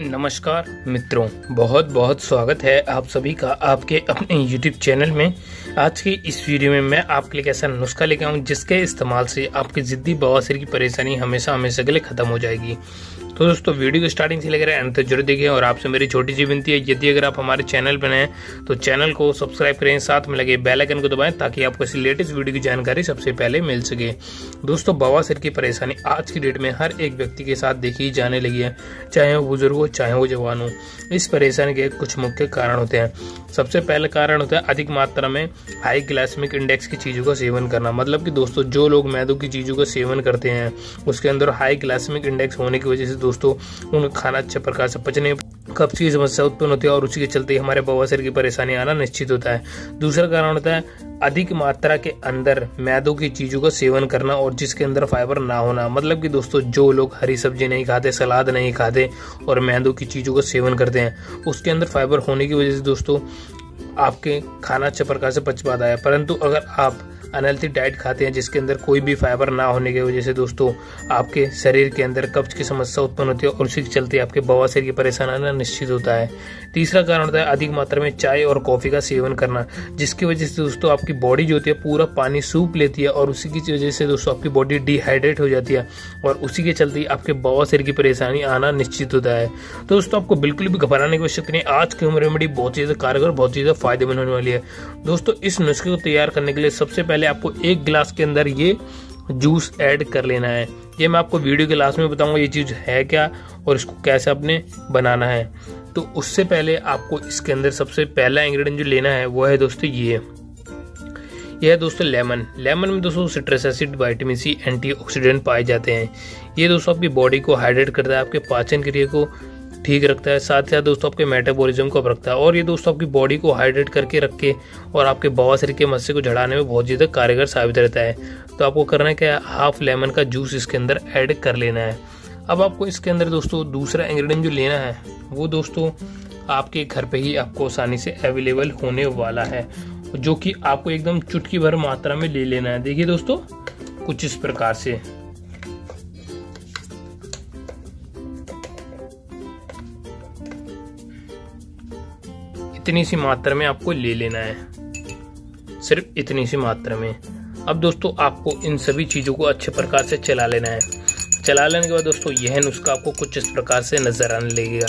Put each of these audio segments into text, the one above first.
नमस्कार मित्रों, बहुत बहुत स्वागत है आप सभी का आपके अपने YouTube चैनल में। आज की इस वीडियो में मैं आपके लिए ऐसा नुस्खा लेके आऊँ जिसके इस्तेमाल से आपकी ज़िद्दी बवासीर की परेशानी हमेशा हमेशा के लिए ख़त्म हो जाएगी। तो दोस्तों, वीडियो को स्टार्टिंग से लेकर अंत तक जरूर देखें और आपसे मेरी छोटी सी विनती है, यदि अगर आप हमारे चैनल पर हैं तो चैनल को सब्सक्राइब करें, साथ में लगे बेल आइकन को दबाएं ताकि आपको इस लेटेस्ट वीडियो की जानकारी सबसे पहले मिल सके। दोस्तों, बवासीर की परेशानी आज की डेट में हर एक व्यक्ति के साथ देखी जाने लगी है, चाहे वो बुजुर्ग हो चाहे वो जवान हो। इस परेशानी के कुछ मुख्य कारण होते हैं। सबसे पहला कारण होता है अधिक मात्रा में हाई ग्लाइसेमिक इंडेक्स की चीज़ों का सेवन करना। मतलब कि दोस्तों, जो लोग मैदे की चीज़ों का सेवन करते हैं उसके अंदर हाई ग्लाइसेमिक इंडेक्स होने की वजह से दोस्तों उनका खाना अच्छे प्रकार से पचने कब्ज की समस्या उत्पन्न होती है और उसी के चलते हमारे बवासीर की परेशानी आना निश्चित होता है। दूसरा कारण होता है अधिक मात्रा के अंदर मैदों की चीज़ों का सेवन करना और जिसके अंदर फाइबर ना होना। मतलब कि दोस्तों, जो लोग हरी सब्जी नहीं खाते, सलाद नहीं खाते और मैदों की चीज़ों का सेवन करते हैं उसके अंदर फाइबर होने की वजह से दोस्तों आपके खाना अच्छे प्रकार से पच पाता है। परंतु अगर आप अनहेल्थी डाइट खाते हैं जिसके अंदर कोई भी फाइबर ना होने की वजह से दोस्तों आपके शरीर के अंदर कब्ज की समस्या उत्पन्न होती है और उसी के चलते आपके बवासीर की परेशानी आना निश्चित होता है। तीसरा कारण होता है अधिक मात्रा में चाय और कॉफ़ी का सेवन करना, जिसकी वजह से दोस्तों आपकी बॉडी जो होती है पूरा पानी सूख लेती है और उसी की वजह से दोस्तों आपकी बॉडी डिहाइड्रेट हो जाती है और उसी के चलते आपके बवासीर की परेशानी आना निश्चित होता है। तो दोस्तों, आपको बिल्कुल भी घबराने की आवश्यकता नहीं। आज की होम रेमेडी बहुत ही ज़्यादा कारगर, बहुत ही ज़्यादा फायदेमंद होने वाली है। दोस्तों, इस नुस्खे को तैयार करने के लिए सबसे पहले आपको एक गिलास के अंदर ये जूस ऐड कर लेना है। ये मैं आपको वीडियो के लास्ट में बताऊंगा ये चीज़ है क्या और इसको कैसे आपने बनाना है। तो उससे पहले आपको इसके अंदर सबसे पहला इंग्रेडिएंट जो लेना है वो है दोस्तों ये है दोस्तों लेमन। लेमन में दोस्तों citrus acid, vitamin C, antioxidant पाए जाते हैं। ये दोस्तों आपकी बॉडी को हाइड्रेट करता है, आपके पाचन क्रिया को ठीक रखता है, साथ ही साथ दोस्तों आपके मेटाबॉलिज्म को रखता है और ये दोस्तों आपकी बॉडी को हाइड्रेट करके रख के और आपके बवासीर के मस्से को झड़ाने में बहुत ज़्यादा कारगर साबित रहता है। तो आपको करना क्या है, हाफ लेमन का जूस इसके अंदर ऐड कर लेना है। अब आपको इसके अंदर दोस्तों दूसरा इंग्रेडिएंट जो लेना है वो दोस्तों आपके घर पर ही आपको आसानी से अवेलेबल होने वाला है, जो कि आपको एकदम चुटकी भर मात्रा में ले लेना है। देखिए दोस्तों, कुछ इस प्रकार से। इतनी सी मात्रा में आपको ले लेना है, सिर्फ इतनी सी मात्रा में। अब दोस्तों आपको इन सभी चीज़ों को अच्छे प्रकार से चला लेना है। चला लेने के बाद दोस्तों यह नुस्खा आपको कुछ इस प्रकार से नज़र आने लगेगा।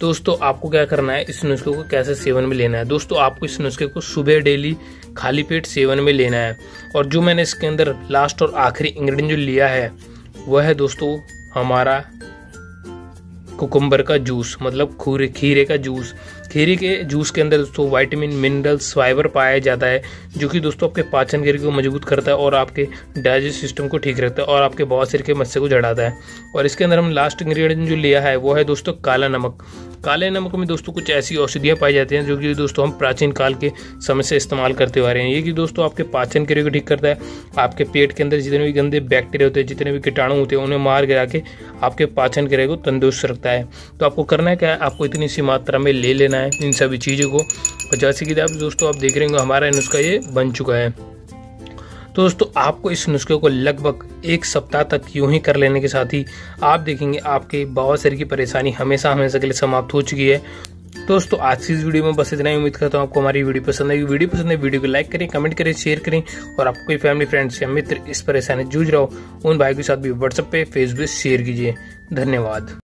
दोस्तों, आपको क्या करना है, इस नुस्खे को कैसे सेवन में लेना है। दोस्तों, आपको इस नुस्खे को सुबह डेली खाली पेट सेवन में लेना है। और जो मैंने इसके अंदर लास्ट और आखिरी इंग्रेडिएंट जो लिया है वह है दोस्तों हमारा कुकुम्बर का जूस, मतलब खीरे का जूस। खीरे के जूस के अंदर दोस्तों विटामिन, मिनरल्स, फाइबर पाया जाता है, जो कि दोस्तों आपके पाचन क्रिया को मजबूत करता है और आपके डाइजेस्ट सिस्टम को ठीक रखता है और आपके बवासीर के मस्से को झड़ाता है। और इसके अंदर हम लास्ट इंग्रेडिएंट जो लिया है वो है दोस्तों काला नमक। काले नमक में दोस्तों कुछ ऐसी औषधियाँ पाई जाती हैं जो कि दोस्तों हम प्राचीन काल के समय से इस्तेमाल करते हुए आ रहे हैं। ये कि दोस्तों आपके पाचन क्रिया को ठीक करता है, आपके पेट के अंदर जितने भी गंदे बैक्टीरिया होते हैं, जितने भी कीटाणु होते हैं, उन्हें मार गिरा के आपके पाचन क्रिया को तंदुरुस्त रखता है। तो आपको करना क्या है, आपको इतनी सी मात्रा में ले लेना है इन सभी चीज़ों को। और जैसे कि दोस्तों आप देख रहे होंगे हमारा नुस्खा ये बन चुका है। तो दोस्तों, आपको इस नुस्खे को लगभग एक सप्ताह तक यूं ही कर लेने के साथ ही आप देखेंगे आपके बवासीर की परेशानी हमेशा हमेशा के लिए समाप्त हो चुकी है। दोस्तों, आज की इस वीडियो में बस इतना ही। उम्मीद करता हूँ आपको हमारी वीडियो पसंद आएगी। वीडियो पसंद है वीडियो को लाइक करें, कमेंट करें, शेयर करें और आपको कोई फैमिली, फ्रेंड्स या मित्र इस परेशानी से जूझ रहा हो उन भाई के साथ भी व्हाट्सएप पे, फेसबुक शेयर कीजिए। धन्यवाद।